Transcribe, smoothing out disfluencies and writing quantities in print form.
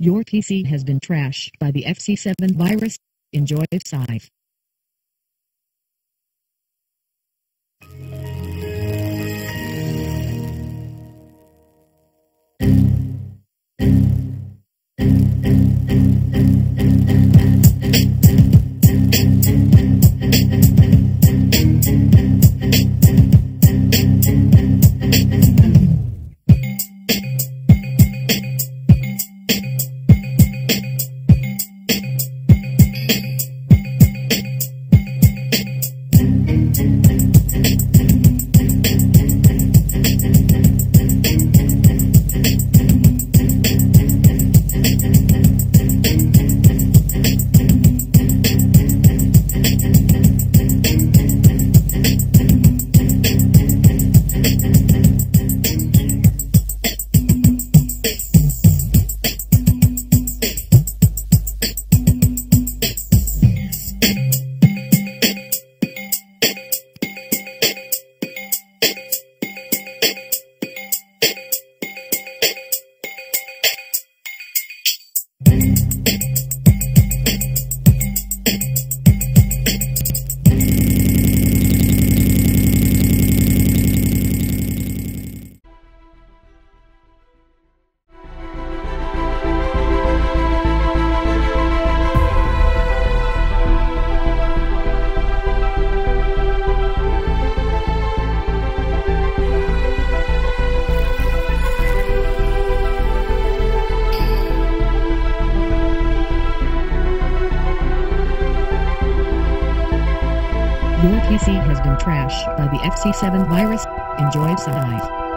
Your PC has been trashed by the FC-7 virus. Enjoy Safe. Your PC has been trashed by the FC-7 virus. Enjoy Safe.